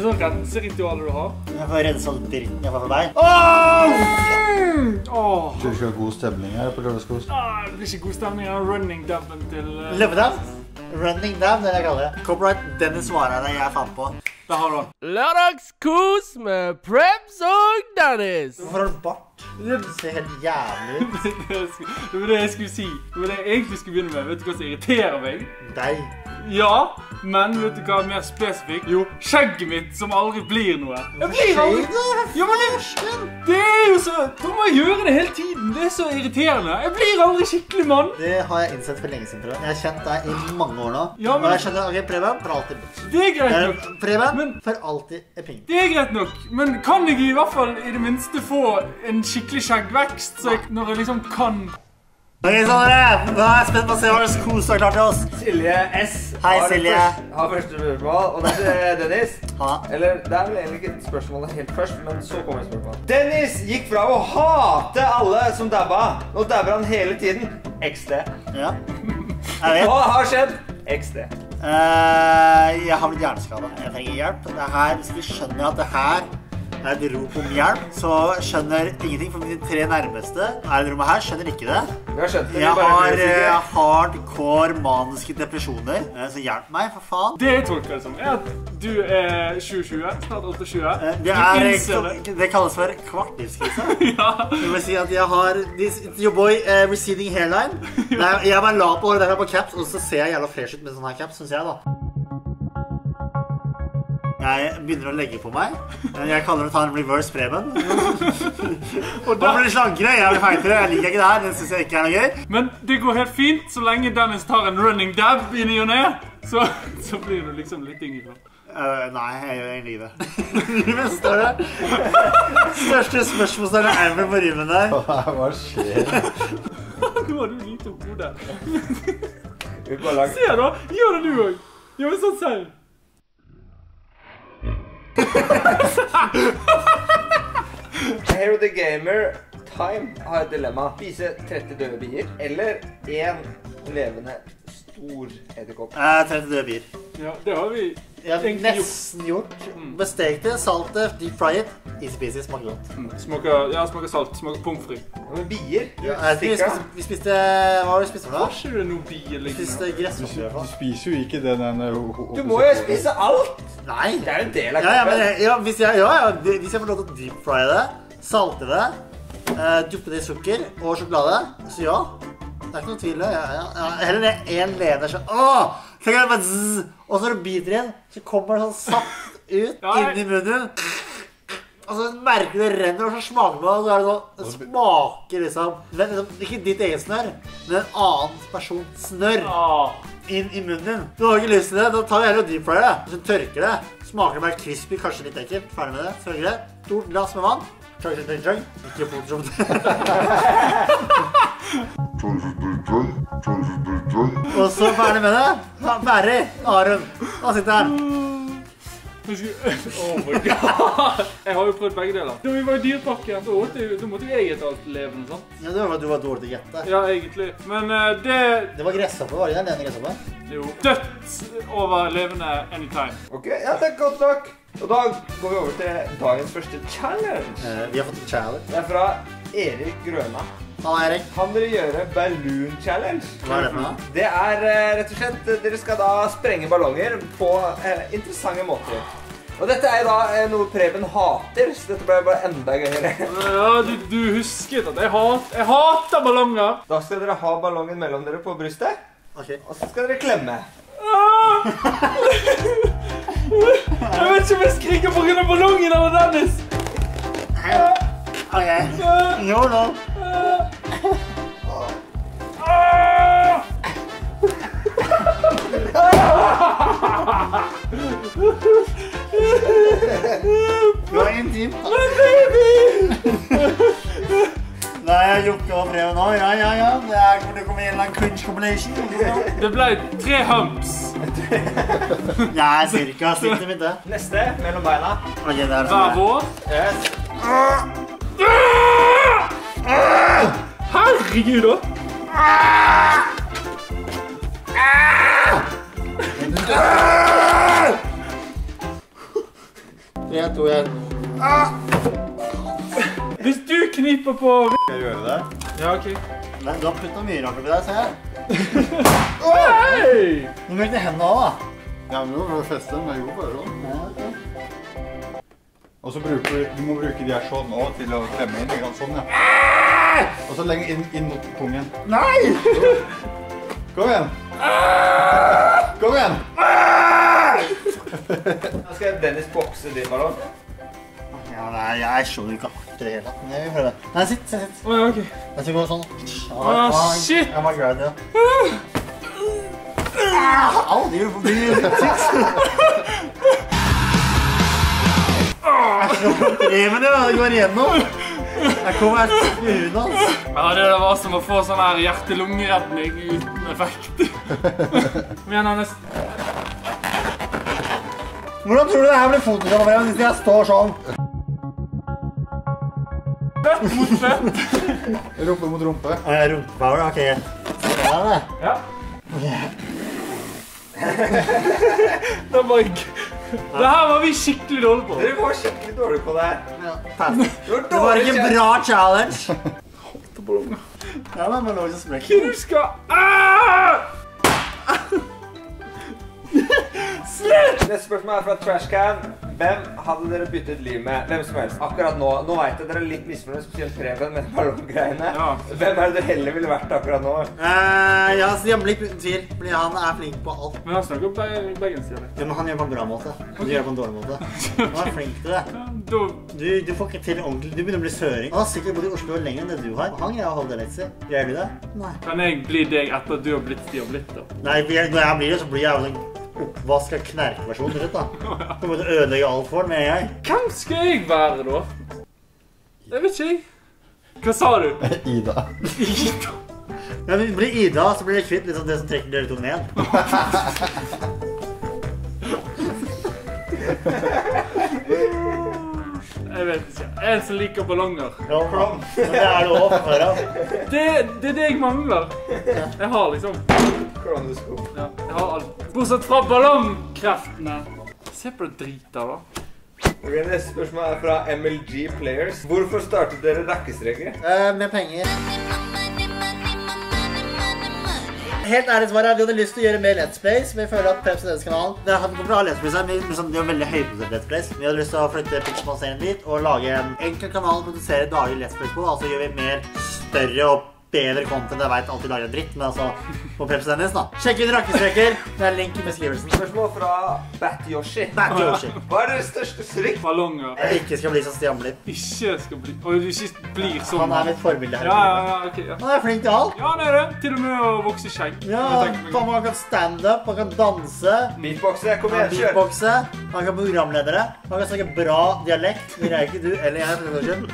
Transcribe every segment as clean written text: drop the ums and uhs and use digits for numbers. det sånn renseritualer du har? Jeg får rense all dritten jeg får for deg. Åh! Tror du ikke det er god stemning her på lørdagskost? Ah, det blir ikke god stemning her. Running dampen til... Løvedam? Running dam, det jeg kaller det. Copyright Dennis var her, det jeg fant på. Det har du. Lørdagskost med Prebz og Dennis. Hvorfor har du bart? Det ser helt jævlig ut. Det var det jeg skulle si. Det var det jeg egentlig skulle begynne med. Vet du hva som irriterer meg? Deg. Ja, men vet du hva er mer spesifikt? Jo, skjegget mitt som aldri blir noe. Jeg blir aldri! Ja, men det er jo så... Du må gjøre det hele tiden, det er så irriterende. Jeg blir aldri skikkelig mann. Det har jeg innsett for lenge siden, Preben. Jeg har kjent deg i mange år nå. Ja, men... Og jeg skjønner, ok, Preben, for alltid bort. Det er greit nok. Preben, men... for alltid er pink. Det er greit nok, men kan jeg i hvert fall i det minste få en skikkelig skjeggvekst, så jeg, når jeg liksom kan... Ok, Sondre! Da er jeg spent på å se hva slags kos du har klart til oss. Silje S. Hei, Silje. Har første spørsmål, og det er Dennis. Ha? Eller, det er vel egentlig ikke spørsmålet helt først, men så kommer jeg spørsmålet. Dennis gikk fra å hate alle som dabba. Nå dabber han hele tiden. XD. Ja. Jeg vet. Hva har skjedd? XD. Jeg har blitt hjerneskadet. Jeg trenger hjelp. Dette, hvis vi skjønner at det her... Det er et rop om hjelp, så skjønner ingenting, for mine tre nærmeste er det rommet her, skjønner ikke det. Jeg har hardcore maniske depresjoner, så hjelp meg, for faen. Det jeg tolker som er at du er 2020, snart 8-20. Det kalles for kvartlivskrise. Ja. Det vil si at jeg har your boy receding hairline. Jeg er bare la på håret derfor på caps, og så ser jeg jævla fresh ut med sånne her caps, synes jeg da. Jeg begynner å legge på meg. Jeg kaller det å ta en reverse Preben. Og da blir det slankere, jeg blir feitere, jeg liker ikke det her, det synes jeg ikke er noe gøy. Men det går helt fint, så lenge Dennis tar en running dab inni og ned, så blir du liksom litt yngre. Nei, jeg gjør egentlig det. Ruben står der. Største spørsmål står der, Ruben på Ruben der. Hva skjer? Nå har du lite opp hodet. Se da, gjør det du også. Gjør det sånn selv. Hero the Gamer Time har et dilemma. Spise 30 døde bier eller en levende stor edderkopp. 30 døde bier. Ja, det har vi nesten gjort. Bestekte, salte, deep fried, easy peasy, smaker godt. Smaker salt, smaker pomfri. Men bier? Vi spiste, hva var det vi spiste for da? Hvorfor er det noen bier lignende? Vi spiste gressmaker i hvert fall. Du spiser jo ikke den... Du må jo spise alt! Nei! Det er jo en del av kroppen. Ja, men hvis jeg får lov til å deep fry det, salte det, duppe det i sukker og sjokolade, så ja. Det er ikke noen tvil, heller det er en leder som... Åh! Og så når du biter igjen, så kommer det sånn saft ut inn i munnen. Og så merker du det renner, og så smaker man, og så er det sånn, smaker liksom. Ikke ditt egen snør, men en annen persons snør inn i munnen din. Du har ikke lyst til det, da tar vi heller og deep fryer det, og så tørker det. Smaker det mer crispy, kanskje litt ekkelt, ferdig med det, tørker det. Stort glass med vann. Tjøng. Ikke Photoshop. Og så ferdig med det. Ferdig, Aron. Han sitter her. Oh my god. Jeg har jo prøvd begge deler. Da vi var i dyrparken, så måtte vi egentlig alt levende, sant? Ja, det var at du var dårlig til å gjette. Ja, egentlig. Men det... Det var gresshoppet, var det den ene gresshoppet? Jo. Dødt over levende anytime. Ok, ja, det er godt nok. Og da går vi over til dagens første challenge. Vi har fått en challenge. Det er fra Erik Grøna. Hva er Erik? Kan dere gjøre balloon challenge? Hva er det for noe? Det er rett og slett, dere skal da sprenge ballonger på interessante måter. Og dette er da noe Preben hater, så dette ble bare enda gøyere. Ja, du husket at jeg hater ballonger. Da skal dere ha ballongen mellom dere på brystet. Ok. Og så skal dere klemme. Jeg vet ikke om jeg skriker på grunn av ballongen eller Dennis. Ok. Jo da. Du var intim. Men baby! Nei, jeg lukker opp brevet nå. Ja. Det kommer en lang cringe compilation. Det ble 3 humps. Nei, cirka. Sitt i midte. Neste, mellom beina. Ok, der. Hver vår. Herregud, da. 3, 2, 1. Ah! Hvis du kniper på... Skal jeg gjøre det? Ja, ok. Nei, du har puttet mye rart oppi deg, ser jeg. Oi! Nå må jeg ikke hendene av, da. Ja, men nå fester den, men jeg går bare sånn. Og så bruker du... må bruke de her sånn nå til å klemme inn, ikke sånn, ja. Og så legge inn mot pungen. Nei! Kom igjen. Kom igjen! Nå skal Dennis bokse din ballon. Ja, nei, jeg skjønner ikke akkurat det hele. Nei, vi prøver. Nei, sitt. Åja, ok. Jeg skal gå sånn. Åh, shit! Jeg må gjøre det, ja. Au, det gjør forbi sepsis. Preben, ja, det går igjennom. Jeg kommer helt i huden, altså. Ja, det var som å få sånn her hjerte-lungeredning uten effekt. Men igjen, Anders. Hvordan tror du det her blir fotograferende hvis jeg står sånn? Fett mot fett. Rumpe mot rumpe. Ja, rumpe, ok. Det er det. Ja. Det var ikke... Det her var vi skikkelig dårlig på. Dere var skikkelig dårlig på det her. Det var ikke en bra challenge. Holdt det på lomma. Ja, men det var ikke smekken. Du skal... Slutt! Neste spørsmål er fra Trashcan. Hvem hadde dere byttet liv med? Hvem som helst. Akkurat nå. Nå vet jeg at dere er litt misfornøyd, spesielt Preben med ballongreiene. Hvem er det du heller ville vært akkurat nå? Ja, Stian Blipp uten tvil. Fordi han er flink på alt. Men han snakker jo begge sider. Ja, men han gjør på en bra måte. Han gjør på en dårlig måte. Han er flink til det. Du får ikke til ordentlig. Du begynner å bli søring. Han har sikkert bodd i Oslo lenger enn det du har. Han greier å holde deg lekser. Gjør du det? Nei. Kan jeg bli deg etter at du har blitt Stian Blipp da? Nei, når jeg blir det så blir jeg jo oppvask av knerkeversjon, rett da. Du måtte ødelegge alt for den, jeg. Hvem skal jeg være da? Jeg vet ikke. Hva sa du? Ida. Ida? Ja, men blir Ida, så blir det kvitt liksom det som trekker dere to ned. Jeg vet ikke. En som liker ballonger. Ja, men det er det også for da. Det er det jeg mangler. Jeg har liksom... Kronoskop. Ja, jeg har alt. Bortsett fra ballongkreftene. Se på det drita da. Ok, neste spørsmål er fra MLG Players. Hvorfor startet dere Rakkerstreker? Med penger. Helt ærlig svar er at de hadde lyst til å gjøre mer Let's Plays. Vi føler at Prebz og Dennis kanalen, det hadde kommet bra Let's Plays her, men de var veldig høyprodusert Let's Plays. Vi hadde lyst til å flytte Pixelmanseren dit og lage en enkel kanal og produsere daglig Let's Plays på. Altså gjør vi mer større og bedre content. Jeg vet alltid lager en dritt, men altså... på Prebz og Dennis da. Sjekk ut Rakkerstreker. Det er en link i beskrivelsen. Spørsmål fra Batyoshi. Batyoshi. Hva er det største strykt? Ballonger. Jeg ikke skal bli så Stian Blipp. Ikke skal bli... Og du ikke blir sånn. Han er mitt forbilde her. Ja, ok. Ja. Han er flink til alt. Ja, det er det. Til og med å vokse skjegg. Ja, han kan stand-up, han kan danse. Beatboxe, kom igjen, kjør. Beatboxe. Han kan programledere. Han kan snakke bra dialekt. Vi greier ikke du, eller jeg.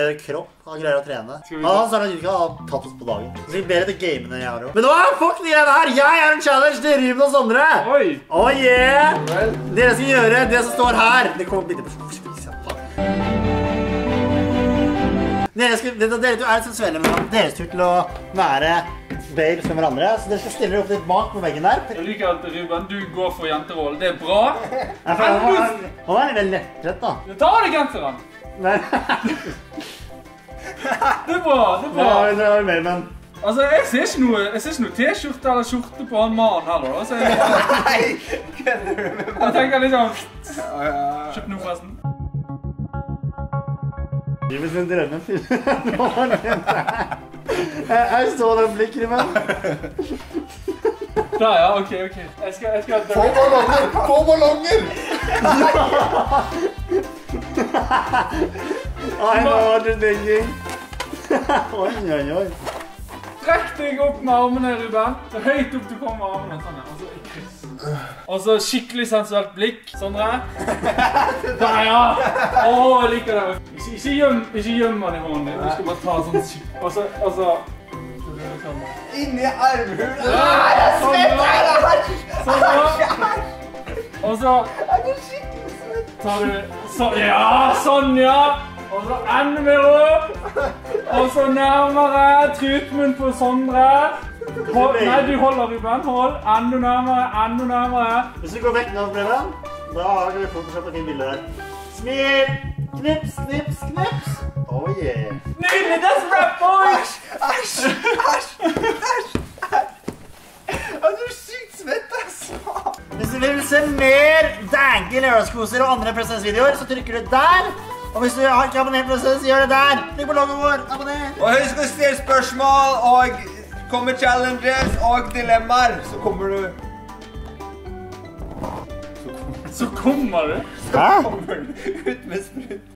Bedre kropp. Han greier å trene. Han sa at han har tatt oss på dagen. Så vi ber etter gamene jeg har også. Men nå er folk de greiene her! Jeg er en challenge til Ruben og Sondre! Oi! Oh yeah! Dere skal gjøre det som står her! Det kommer bitte på skjøpisen. Dere to er litt sensuelle med deres tur til å være babes med hverandre. Så dere skal stille dere opp litt bak på veggen der. Jeg liker at Ruben, du går for jenteroll. Det er bra! Han er litt lettrett da. Du tar det genseren! Nei. Det er bra. Det var mer, men... Altså, jeg ser ikke noe t-skjorte eller skjorte på en mann heller, da, så jeg... Nei, kødder du med meg? Jeg tenker liksom... Kjøp noe forresten. Gi meg sin drømme, fyller. Nå var det en der. Jeg så den blikker i meg. Der, ja, ok. Jeg skal... Få ballonger! I know what you're thinking. Oi. Trekk deg opp med armene, Ruben. Så høyt opp du kommer med armene, sånn. Og så i kryss. Og så skikkelig sensuelt blikk, Sondre. Der, ja. Åh, jeg liker det. Ikke gjem den i hånden din. Du skal bare ta sånn skikkelig. Og så... Inni armhulen. Nei, jeg svetter deg. Sånn. Og så... Er det skikkelig svett? Tar du... Sånn, ja. Og så enda mer opp, og så nærmere, trutmunn på Sondre. Nei, du holder Ruben, hold. Enda nærmere. Hvis du går vekk nå, Preben, da har vi fått seg på din bilde der. Snip, snip, snip, snip. Oh yeah. Nydelig, that's a wrap, boys! Æsj, æsj, æsj, æsj. Du er sykt svett, altså. Hvis du vil se mer danke lørdagskoser og andre presensvideoer, så trykker du der. Og hvis du har ikke abonnert på oss, gjør det der. Trykk på logoen vår, abonner. Og husk å stille spørsmål, og kommer challenges og dilemmaer, så kommer du. Så kommer du? Hæ? Så kommer du ut med sprut.